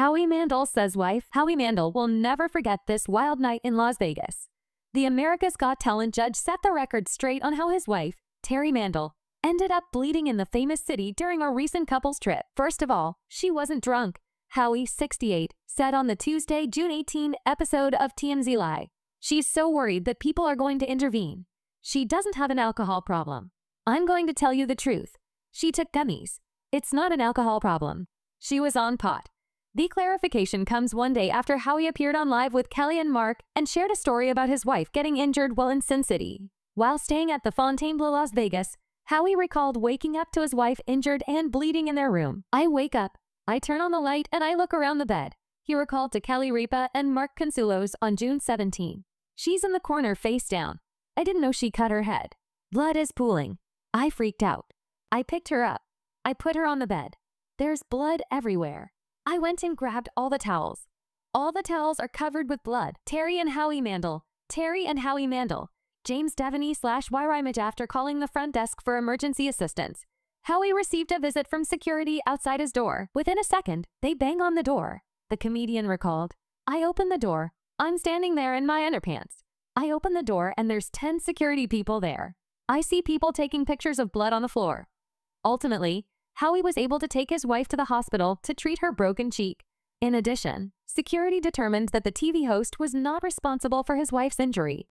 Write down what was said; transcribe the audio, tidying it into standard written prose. Howie Mandel says wife. Howie Mandel will never forget this wild night in Las Vegas. The America's Got Talent judge set the record straight on how his wife, Terry Mandel, ended up bleeding in the famous city during a recent couple's trip. First of all, she wasn't drunk, Howie, 68, said on the Tuesday, June 18 episode of TMZ Live. She's so worried that people are going to intervene. She doesn't have an alcohol problem. I'm going to tell you the truth. She took gummies. It's not an alcohol problem. She was on pot. The clarification comes one day after Howie appeared on Live with Kelly and Mark and shared a story about his wife getting injured while in Sin City. While staying at the Fontainebleau Las Vegas, Howie recalled waking up to his wife injured and bleeding in their room. I wake up, I turn on the light, and I look around the bed, he recalled to Kelly Ripa and Mark Consuelos on June 17. She's in the corner face down. I didn't know she cut her head. Blood is pooling. I freaked out. I picked her up. I put her on the bed. There's blood everywhere. I went and grabbed all the towels. All the towels are covered with blood. Terry and Howie Mandel. James Devaney / Wire Image. After calling the front desk for emergency assistance, Howie received a visit from security outside his door. Within a second, they bang on the door. The comedian recalled, I open the door. I'm standing there in my underpants. I open the door and there's 10 security people there. I see people taking pictures of blood on the floor. Ultimately, Howie was able to take his wife to the hospital to treat her broken cheek. In addition, security determined that the TV host was not responsible for his wife's injury.